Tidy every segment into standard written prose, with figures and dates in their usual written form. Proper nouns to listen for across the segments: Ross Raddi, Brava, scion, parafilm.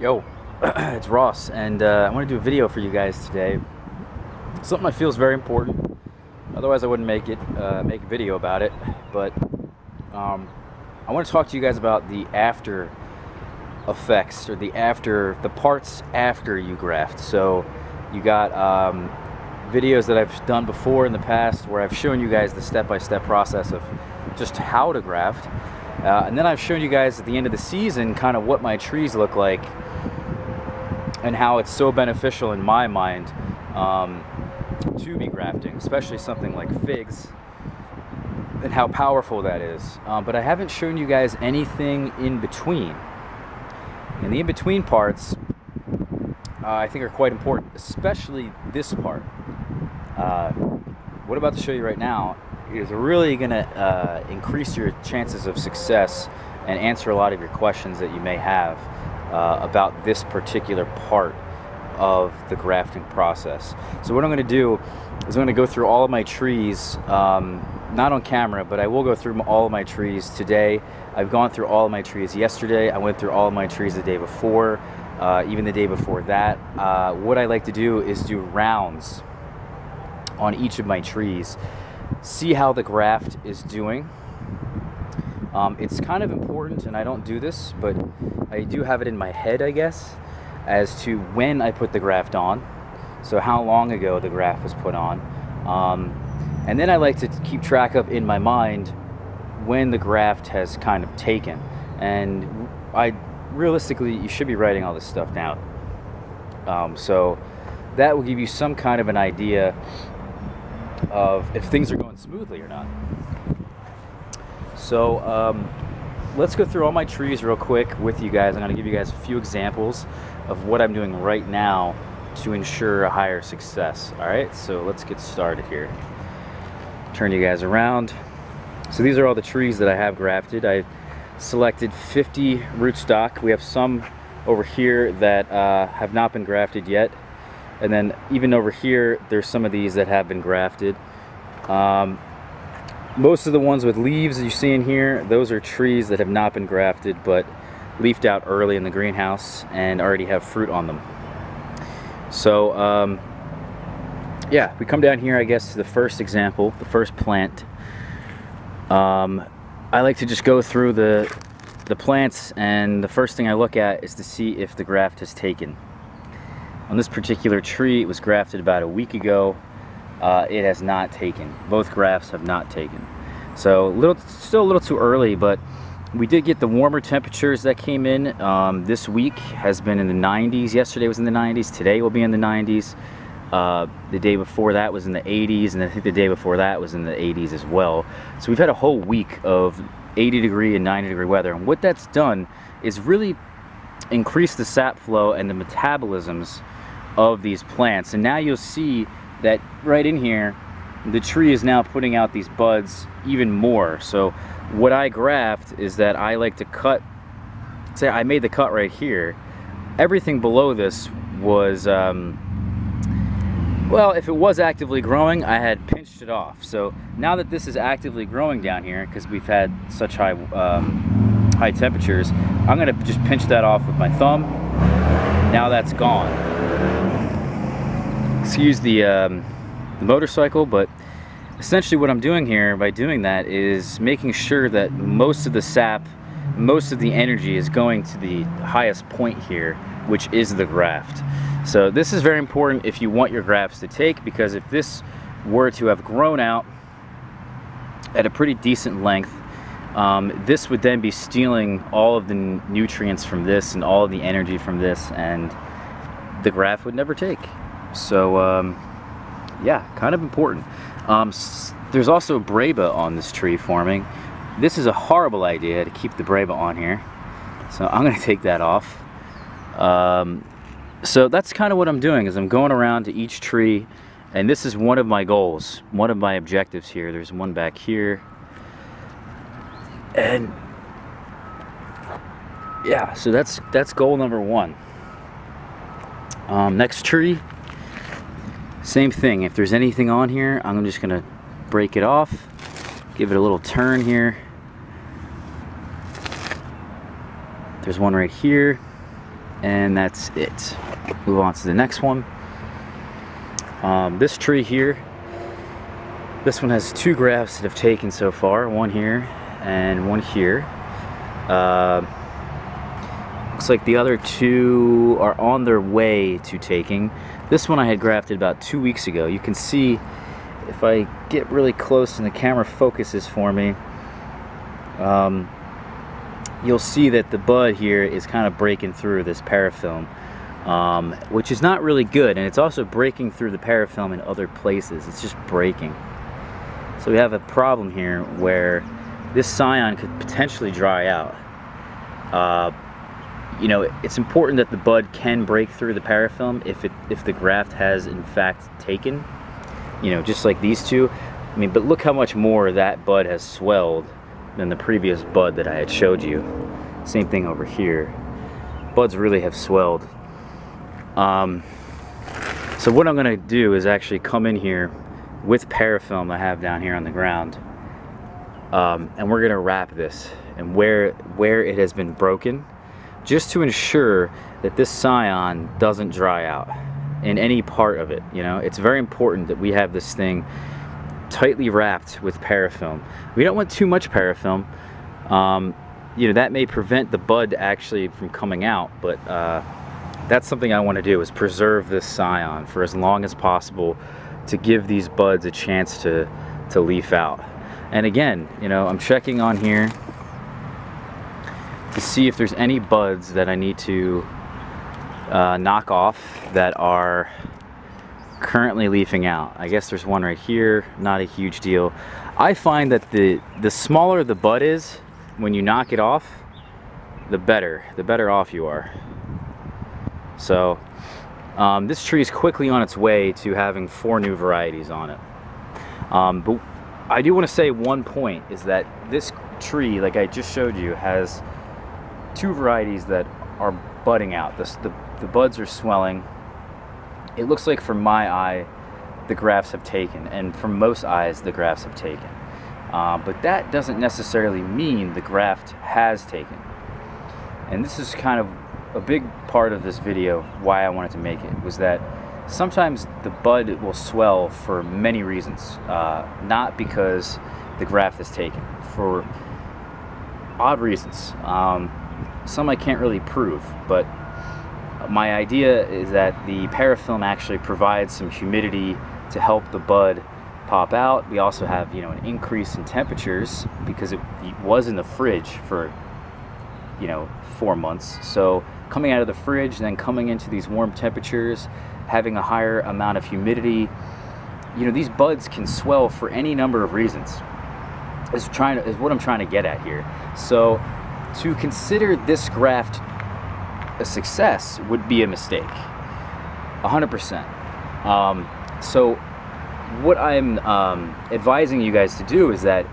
Yo, it's Ross, and I want to do a video for you guys today. Something I feel is very important. Otherwise, I wouldn't make a video about it. But I want to talk to you guys about the after effects, or the parts after you graft. So you got videos that I've done before in the past where I've shown you guys the step-by-step process of just how to graft. And then I've shown you guys at the end of the season kind of what my trees look like and how it's so beneficial in my mind to be grafting, especially something like figs and how powerful that is. But I haven't shown you guys anything in between. And the in-between parts I think are quite important, especially this part. What I'm about to show you right now is really going to increase your chances of success and answer a lot of your questions that you may have about this particular part of the grafting process. So what I'm going to do is I'm going to go through all of my trees, not on camera, but I will go through all of my trees today. I've gone through all of my trees yesterday. I went through all of my trees the day before, even the day before that. What I like to do is do rounds on each of my trees. See how the graft is doing. It's kind of important, and I don't do this, but I do have it in my head, I guess, as to when I put the graft on, so how long ago the graft was put on, and then I like to keep track of in my mind when the graft has kind of taken. And I realistically, you should be writing all this stuff down, so that will give you some kind of an idea of if things are going smoothly or not. So let's go through all my trees real quick with you guys. I'm going to give you guys a few examples of what I'm doing right now to ensure a higher success. All right, so let's get started here. Turn you guys around. So these are all the trees that I have grafted. I selected 50 rootstock. We have some over here that have not been grafted yet. And then even over here, there's some of these that have been grafted. Most of the ones with leaves that you see in here, those are trees that have not been grafted but leafed out early in the greenhouse and already have fruit on them. So yeah, we come down here, I guess, to the first example, the first plant. I like to just go through the plants, and the first thing I look at is to see if the graft has taken. On this particular tree, it was grafted about a week ago. It has not taken. Both grafts have not taken. So still a little too early, but we did get the warmer temperatures that came in. This week has been in the 90s. Yesterday was in the 90s. Today will be in the 90s. The day before that was in the 80s, and I think the day before that was in the 80s as well. So we've had a whole week of 80-degree and 90-degree weather. And what that's done is really increase the sap flow and the metabolisms of these plants. And now you'll see that right in here, the tree is now putting out these buds even more. So what I graft is that I like to cut, say I made the cut right here. Everything below this was, well, if it was actively growing, I had pinched it off. So now that this is actively growing down here, because we've had such high temperatures, I'm gonna just pinch that off with my thumb. Now that's gone. Excuse the motorcycle, but essentially what I'm doing here by doing that is making sure that most of the sap, most of the energy is going to the highest point here, which is the graft. So this is very important if you want your grafts to take, because if this were to have grown out at a pretty decent length, this would then be stealing all of the nutrients from this and all of the energy from this, and the graft would never take. So yeah, kind of important. There's also Braba on this tree forming. This is a horrible idea to keep the Braba on here, so I'm going to take that off. So that's kind of what I'm doing, is I'm going around to each tree, and this is one of my goals, one of my objectives here. There's one back here. And yeah, so that's goal number one. Next tree, same thing. If there's anything on here, I'm just gonna break it off, give it a little turn here. There's one right here. and that's it. Move on to the next one. This tree here, this one has two grafts that have taken so far, one here and one here. Looks like the other two are on their way to taking. This one I had grafted about 2 weeks ago. You can see, if I get really close and the camera focuses for me, you'll see that the bud here is kind of breaking through this parafilm, which is not really good, and it's also breaking through the parafilm in other places. It's just breaking. So we have a problem here where this scion could potentially dry out. You know, it's important that the bud can break through the parafilm if the graft has in fact taken. You know, just like these two. I mean, but look how much more that bud has swelled than the previous bud that I had showed you. Same thing over here. Buds really have swelled. So what I'm gonna do is actually come in here with parafilm I have down here on the ground, and we're gonna wrap this and where it has been broken, just to ensure that this scion doesn't dry out in any part of it. You know, it's very important that we have this thing tightly wrapped with parafilm. We don't want too much parafilm. You know, that may prevent the bud actually from coming out, but that's something I want to do, is preserve this scion for as long as possible to give these buds a chance to leaf out. And again, you know, I'm checking on here to see if there's any buds that I need to knock off that are currently leafing out. I guess there's one right here, not a huge deal. I find that the smaller the bud is, when you knock it off, the better off you are. So this tree is quickly on its way to having 4 new varieties on it. But I do want to say one point is that this tree, like I just showed you, has 2 varieties that are budding out. The buds are swelling. It looks like from my eye the grafts have taken, and from most eyes the grafts have taken, but that doesn't necessarily mean the graft has taken. And this is kind of a big part of this video, why I wanted to make it, was that sometimes the bud will swell for many reasons, not because the graft is taken, for odd reasons, some I can't really prove. But my idea is that the parafilm actually provides some humidity to help the bud pop out. We also have, you know, an increase in temperatures because it was in the fridge for, you know, 4 months. So coming out of the fridge and then coming into these warm temperatures, having a higher amount of humidity, you know, these buds can swell for any number of reasons, is what I'm trying to get at here. So to consider this graft a success would be a mistake, 100%. So what I'm advising you guys to do is that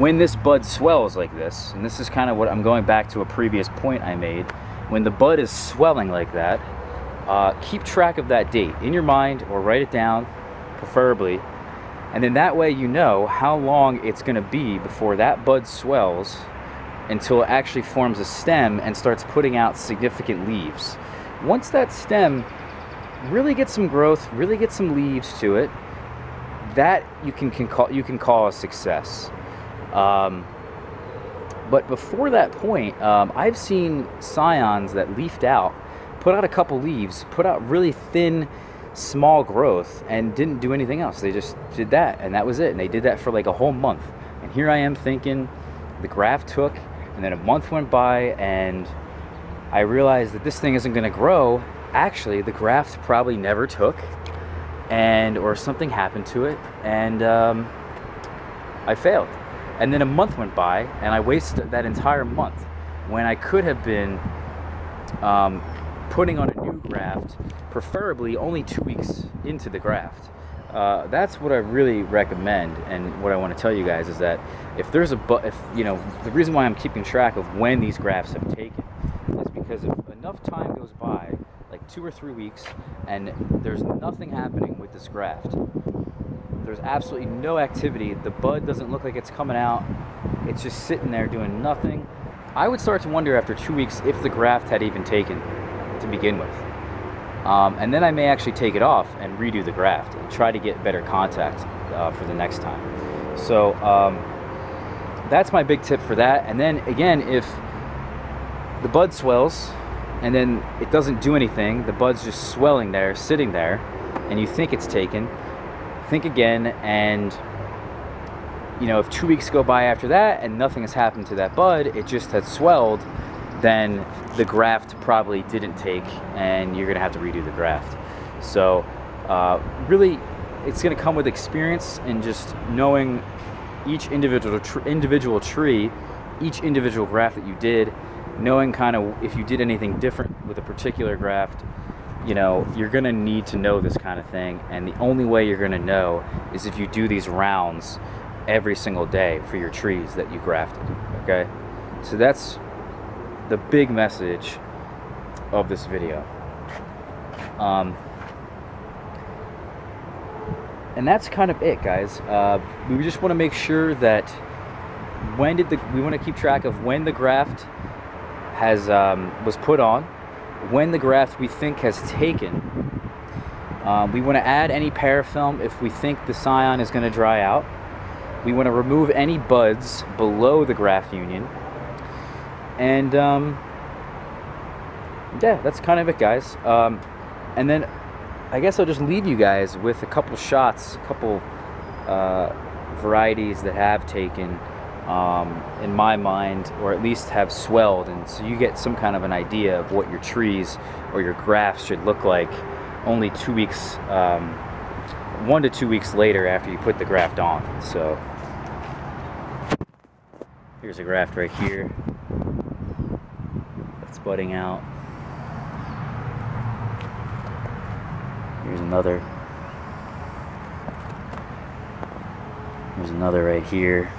when this bud swells like this, and this is kind of what I'm going back to a previous point I made, when the bud is swelling like that, keep track of that date in your mind or write it down, preferably, and then that way you know how long it's going to be before that bud swells until it actually forms a stem and starts putting out significant leaves. Once that stem really gets some growth, really gets some leaves to it, that you can call a success. But before that point, I've seen scions that leafed out, put out a couple leaves, put out really thin, small growth, and didn't do anything else. They just did that, and that was it. And they did that for like a whole month. And here I am thinking the graft took, and then a month went by and I realized that this thing isn't going to grow. Actually, the graft probably never took, and or something happened to it, and I failed. And then a month went by and I wasted that entire month when I could have been putting on a new graft, preferably only 2 weeks into the graft. That's what I really recommend, and what I want to tell you guys is that if you know, the reason why I'm keeping track of when these grafts have taken is because if enough time goes by, like 2 or 3 weeks, and there's nothing happening with this graft, there's absolutely no activity, the bud doesn't look like it's coming out, it's just sitting there doing nothing, I would start to wonder after 2 weeks if the graft had even taken to begin with. And then I may actually take it off and redo the graft and try to get better contact for the next time. So that's my big tip for that. And then again, if the bud swells and then it doesn't do anything, the bud's just swelling there, sitting there, and you think it's taken, think again. And you know, if 2 weeks go by after that and nothing has happened to that bud, it just had swelled, then the graft probably didn't take and you're gonna have to redo the graft. So really, it's gonna come with experience and just knowing each individual tree, each individual graft that you did, knowing kind of if you did anything different with a particular graft. You know, you're gonna need to know this kind of thing, and the only way you're gonna know is if you do these rounds every single day for your trees that you grafted, okay? So that's the big message of this video. And that's kind of it, guys. We just want to make sure that we want to keep track of when the graft has was put on, when the graft we think has taken. We want to add any parafilm if we think the scion is going to dry out. We want to remove any buds below the graft union. And yeah, that's kind of it, guys. And then I guess I'll just leave you guys with a couple shots, a couple varieties that have taken in my mind, or at least have swelled, and so you get some kind of an idea of what your trees or your grafts should look like only 2 weeks, 1 to 2 weeks later after you put the graft on. So here's a graft right here that's budding out. Here's another. There's another right here.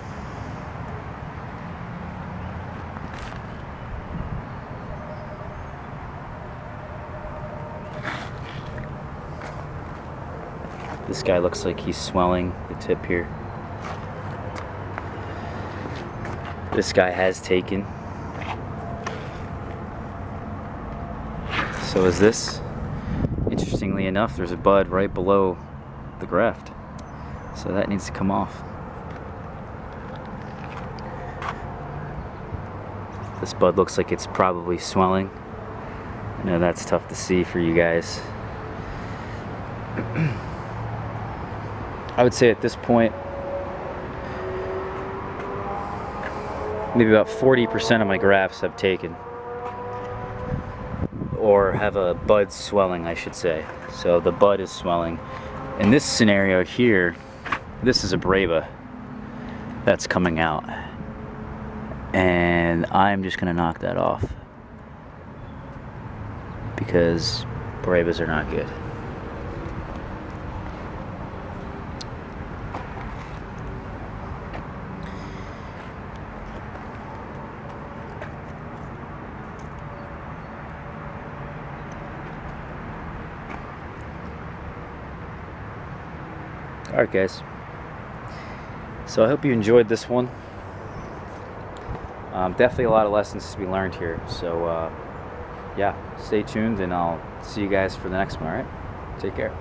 This guy looks like he's swelling the tip here. This guy has taken. So is this. Interestingly enough, there's a bud right below the graft. So that needs to come off. This bud looks like it's probably swelling. I know that's tough to see for you guys. I would say at this point, maybe about 40% of my grafts have taken, or have a bud swelling, I should say. So the bud is swelling. In this scenario here, this is a Brava that's coming out, and I'm just gonna knock that off because Bravas are not good. Alright guys, so I hope you enjoyed this one. Definitely a lot of lessons to be learned here, so yeah, stay tuned and I'll see you guys for the next one, alright? Take care.